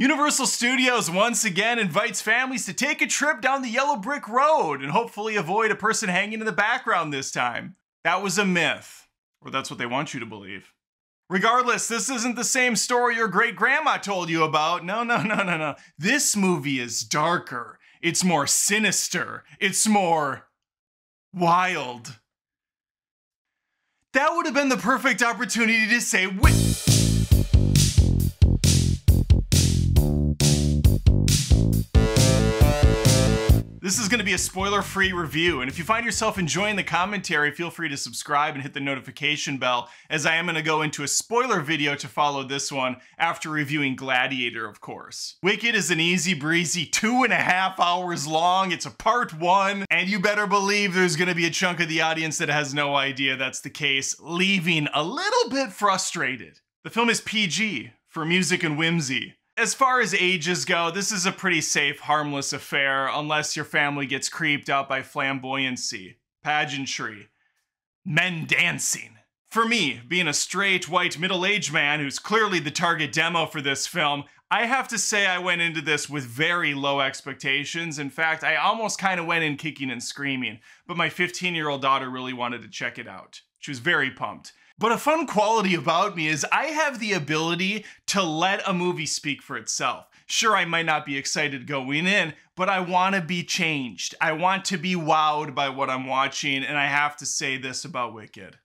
Universal Studios once again invites families to take a trip down the yellow brick road and hopefully avoid a person hanging in the background this time. That was a myth, or that's what they want you to believe. Regardless, this isn't the same story your great-grandma told you about. No. This movie is darker. It's more sinister. It's more wild. That would have been the perfect opportunity to say, This is going to be a spoiler-free review, and if you find yourself enjoying the commentary, feel free to subscribe and hit the notification bell, as I am going to go into a spoiler video to follow this one after reviewing Gladiator, of course. Wicked is an easy breezy 2.5 hours long. It's a part 1, and you better believe there's going to be a chunk of the audience that has no idea that's the case, leaving a little bit frustrated. The film is PG for music and whimsy. As far as ages go, this is a pretty safe, harmless affair, unless your family gets creeped out by flamboyancy, pageantry, men dancing. For me, being a straight, white, middle-aged man who's clearly the target demo for this film, I have to say I went into this with very low expectations. In fact, I almost kind of went in kicking and screaming, but my 15-year-old daughter really wanted to check it out. She was very pumped. But a fun quality about me is I have the ability to let a movie speak for itself. Sure, I might not be excited going in, but I want to be changed. I want to be wowed by what I'm watching, and I have to say this about Wicked.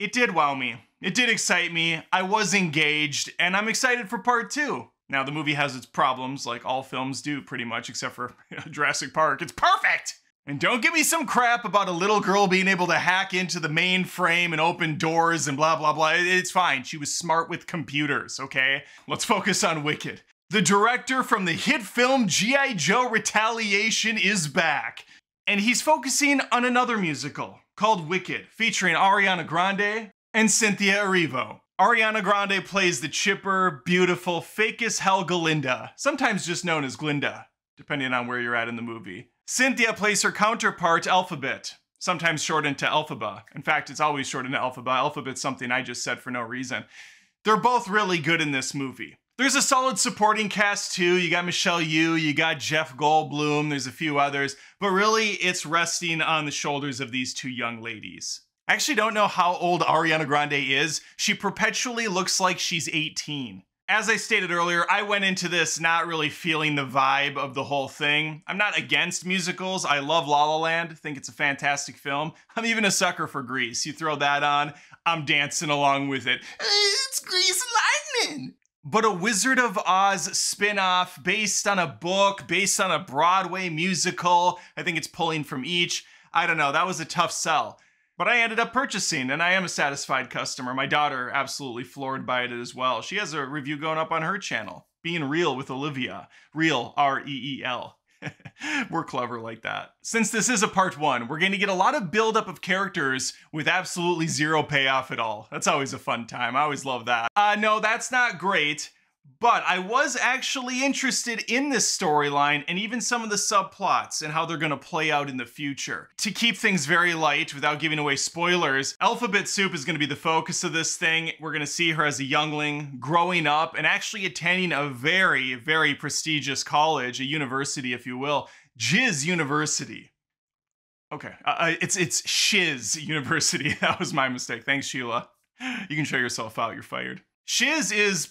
It did wow me. It did excite me. I was engaged, and I'm excited for part 2. Now, the movie has its problems, like all films do, pretty much, except for Jurassic Park. It's perfect! And don't give me some crap about a little girl being able to hack into the mainframe and open doors and blah, blah, blah. It's fine. She was smart with computers, okay? Let's focus on Wicked. The director from the hit film G.I. Joe Retaliation is back. And he's focusing on another musical called Wicked, featuring Ariana Grande and Cynthia Erivo. Ariana Grande plays the chipper, beautiful, fake as hell Galinda, sometimes just known as Glinda, depending on where you're at in the movie. Cynthia plays her counterpart, Elphaba, sometimes shortened to Elphaba. In fact, it's always shortened to Elphaba. Alphabet's something I just said for no reason. They're both really good in this movie. There's a solid supporting cast too. You got Michelle Yeoh, you got Jeff Goldblum, there's a few others, but really it's resting on the shoulders of these two young ladies. I actually don't know how old Ariana Grande is. She perpetually looks like she's 18. As I stated earlier, I went into this not really feeling the vibe of the whole thing. I'm not against musicals. I love La La Land. Think it's a fantastic film. I'm even a sucker for Grease. You throw that on, I'm dancing along with it. It's Grease Lightning! But a Wizard of Oz spin-off based on a book, based on a Broadway musical. I think it's pulling from each. I don't know. That was a tough sell. But I ended up purchasing, and I am a satisfied customer. My daughter absolutely floored by it as well. She has a review going up on her channel, Being Real with Olivia. Real, R-E-E-L. We're clever like that. Since this is a part 1, we're going to get a lot of buildup of characters with absolutely zero payoff at all. That's always a fun time. I always love that. No, that's not great, but I was actually interested in this storyline and even some of the subplots and how they're going to play out in the future. To keep things very light without giving away spoilers, Elphaba Soup is going to be the focus of this thing. We're going to see her as a youngling growing up and actually attending a very, very prestigious college, a university, if you will, Shiz University. Okay, it's Shiz University. That was my mistake. Thanks, Sheila. You can show yourself out. You're fired. Shiz is...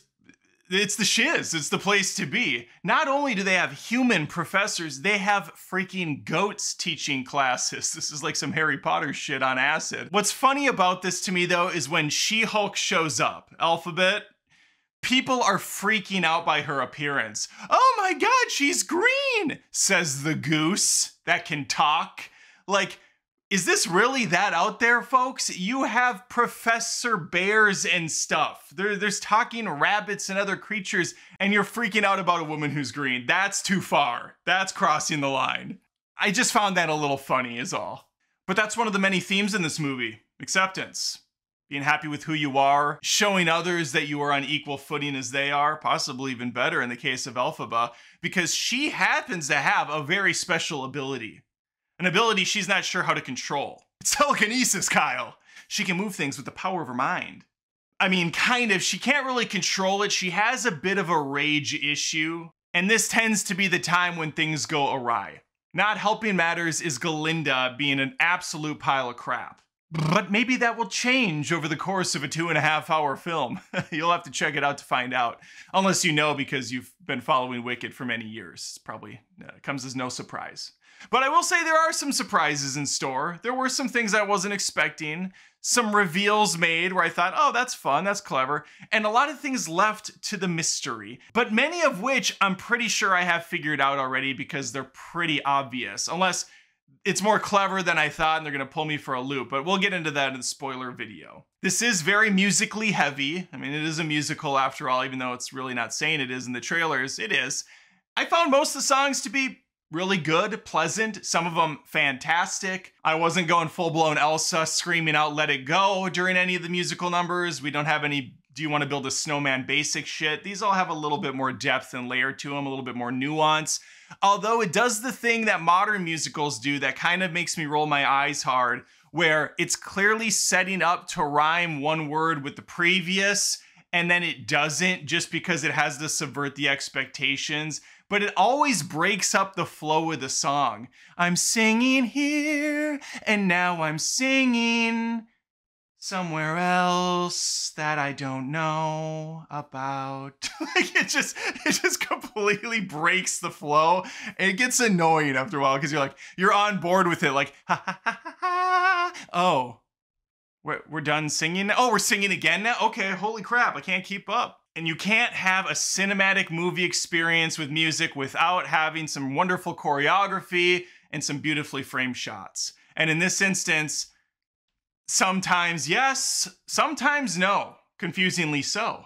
It's the shiz. It's the place to be. Not only do they have human professors, they have freaking goats teaching classes. This is like some Harry Potter shit on acid. What's funny about this to me, though, is when She-Hulk shows up, Elphaba, people are freaking out by her appearance. Oh my God, she's green, says the goose that can talk. Like, is this really that out there, folks? You have Professor Bears and stuff. There's talking rabbits and other creatures, and you're freaking out about a woman who's green. That's too far. That's crossing the line. I just found that a little funny is all. But that's one of the many themes in this movie. Acceptance. Being happy with who you are. Showing others that you are on equal footing as they are. Possibly even better in the case of Elphaba, because she happens to have a very special ability. An ability she's not sure how to control. It's telekinesis, Kyle. She can move things with the power of her mind. I mean, kind of. She can't really control it. She has a bit of a rage issue, and this tends to be the time when things go awry. Not helping matters is Galinda being an absolute pile of crap. But maybe that will change over the course of a 2.5 hour film. You'll have to check it out to find out. Unless you know because you've been following Wicked for many years. It's probably comes as no surprise. But I will say there are some surprises in store. There were some things I wasn't expecting. Some reveals made where I thought, oh, that's fun, that's clever. And a lot of things left to the mystery. But many of which I'm pretty sure I have figured out already because they're pretty obvious. Unless it's more clever than I thought and they're gonna pull me for a loop, but we'll get into that in the spoiler video. This is very musically heavy. I mean, it is a musical after all, even though it's really not saying it is in the trailers, it is. I found most of the songs to be really good, pleasant, some of them fantastic. I wasn't going full-blown Elsa screaming out "Let It Go" during any of the musical numbers. We don't have any "Do You Want to Build a Snowman" basic shit. These all have a little bit more depth and layer to them, a little bit more nuance. Although it does the thing that modern musicals do that kind of makes me roll my eyes hard, where it's clearly setting up to rhyme one word with the previous, and then it doesn't just because it has to subvert the expectations. But it always breaks up the flow of the song. I'm singing here, and now I'm singing somewhere else that I don't know about. Like it just completely breaks the flow. And it gets annoying after a while because you're like, you're on board with it. Like, ha ha ha ha ha. Oh, we're done singing now? Oh, we're singing again now? Okay, holy crap, I can't keep up. And you can't have a cinematic movie experience with music without having some wonderful choreography and some beautifully framed shots. And in this instance, sometimes yes, sometimes no. Confusingly so.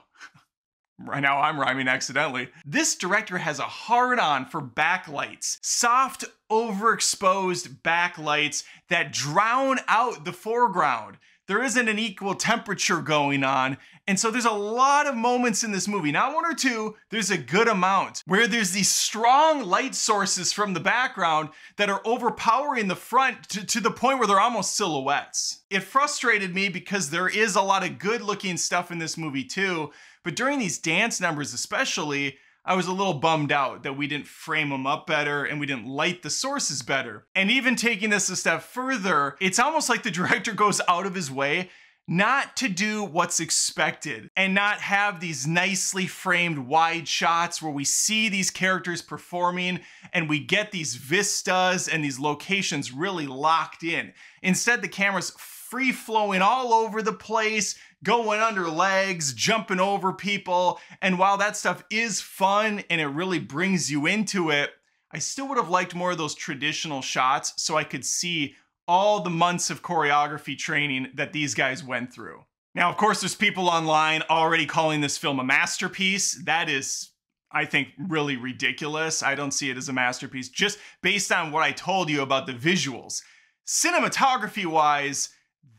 Right now I'm rhyming accidentally. This director has a hard-on for backlights. Soft, overexposed backlights that drown out the foreground. There isn't an equal temperature going on. And so there's a lot of moments in this movie, not one or two, there's a good amount, where there's these strong light sources from the background that are overpowering the front to the point where they're almost silhouettes. It frustrated me because there is a lot of good looking stuff in this movie too, but during these dance numbers especially, I was a little bummed out that we didn't frame them up better and we didn't light the sources better. And even taking this a step further, it's almost like the director goes out of his way not to do what's expected and not have these nicely framed wide shots where we see these characters performing and we get these vistas and these locations really locked in. Instead, the camera's free-flowing all over the place, going under legs, jumping over people, and while that stuff is fun and it really brings you into it, I still would have liked more of those traditional shots so I could see all the months of choreography training that these guys went through. Now, of course, there's people online already calling this film a masterpiece. That is, I think, really ridiculous. I don't see it as a masterpiece, just based on what I told you about the visuals. Cinematography-wise,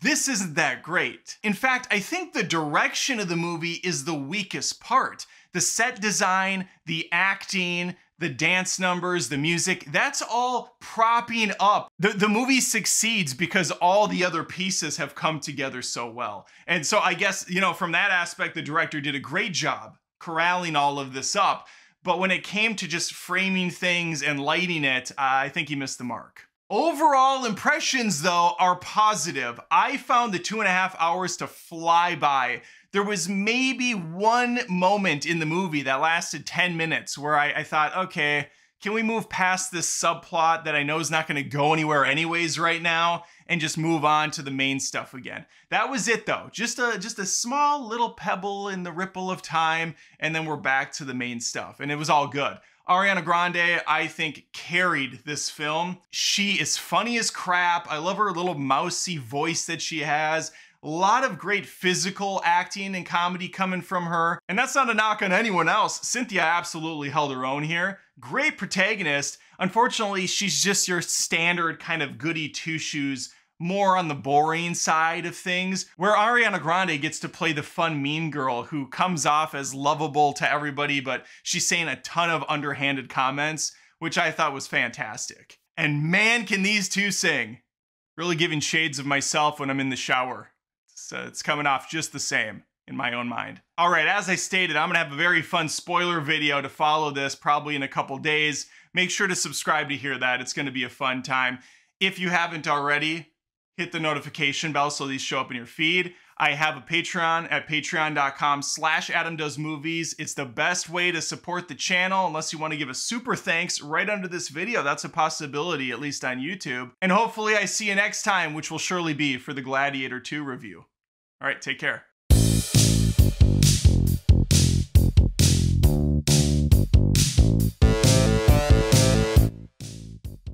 this isn't that great. In fact, I think the direction of the movie is the weakest part. The set design, the acting, the dance numbers, the music, that's all propping up. The movie succeeds because all the other pieces have come together so well. And so I guess, you know, from that aspect, the director did a great job corralling all of this up. But when it came to just framing things and lighting it, I think he missed the mark. Overall impressions, though, are positive. I found the 2.5 hours to fly by. There was maybe one moment in the movie that lasted 10 minutes where I thought, okay, can we move past this subplot that I know is not going to go anywhere anyways right now and just move on to the main stuff again? That was it, though. Just a small little pebble in the ripple of time, and then we're back to the main stuff, and it was all good. Ariana Grande, I think, carried this film. She is funny as crap. I love her little mousy voice that she has. A lot of great physical acting and comedy coming from her. And that's not a knock on anyone else. Cynthia absolutely held her own here. Great protagonist. Unfortunately, she's just your standard kind of goody two-shoes, more on the boring side of things, where Ariana Grande gets to play the fun mean girl who comes off as lovable to everybody, but she's saying a ton of underhanded comments, which I thought was fantastic. And man, can these two sing. Really giving shades of myself when I'm in the shower. It's coming off just the same. in my own mind. All right, as I stated, I'm gonna have a very fun spoiler video to follow this probably in a couple days. Make sure to subscribe to hear that. It's gonna be a fun time. If you haven't already, hit the notification bell so these show up in your feed. I have a Patreon at patreon.com/AdamDoesMovies. It's the best way to support the channel, unless you want to give a super thanks right under this video. That's a possibility, at least on YouTube. And hopefully I see you next time, which will surely be for the Gladiator 2 review. All right, take care.